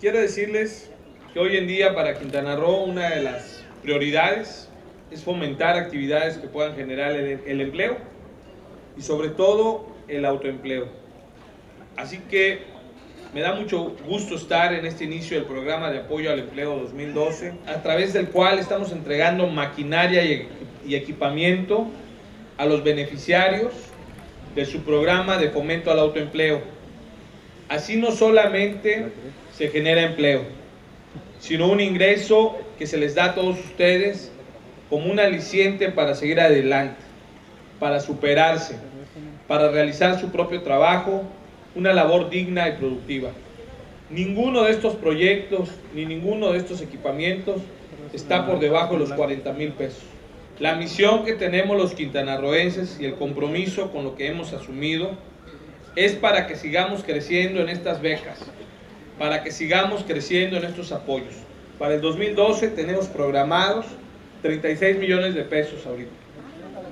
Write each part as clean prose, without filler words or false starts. Quiero decirles que hoy en día para Quintana Roo una de las prioridades es fomentar actividades que puedan generar el empleo y sobre todo el autoempleo. Así que me da mucho gusto estar en este inicio del programa de apoyo al empleo 2012, a través del cual estamos entregando maquinaria y equipamiento a los beneficiarios de su programa de fomento al autoempleo. Así no solamente se genera empleo, sino un ingreso que se les da a todos ustedes como un aliciente para seguir adelante, para superarse, para realizar su propio trabajo, una labor digna y productiva. Ninguno de estos proyectos, ni ninguno de estos equipamientos está por debajo de los 40,000 pesos. La misión que tenemos los quintanarroenses y el compromiso con lo que hemos asumido es para que sigamos creciendo en estas becas, para que sigamos creciendo en estos apoyos. Para el 2012 tenemos programados 36 millones de pesos ahorita,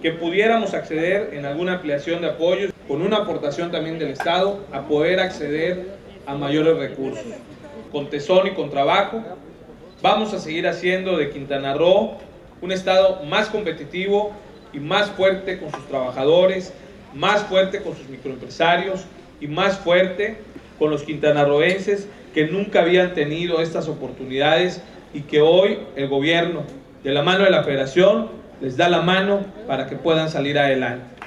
que pudiéramos acceder en alguna ampliación de apoyos, con una aportación también del Estado, a poder acceder a mayores recursos. Con tesón y con trabajo, vamos a seguir haciendo de Quintana Roo un Estado más competitivo y más fuerte con sus trabajadores, más fuerte con sus microempresarios y más fuerte con los quintanarroenses que nunca habían tenido estas oportunidades y que hoy el gobierno, de la mano de la Federación, les da la mano para que puedan salir adelante.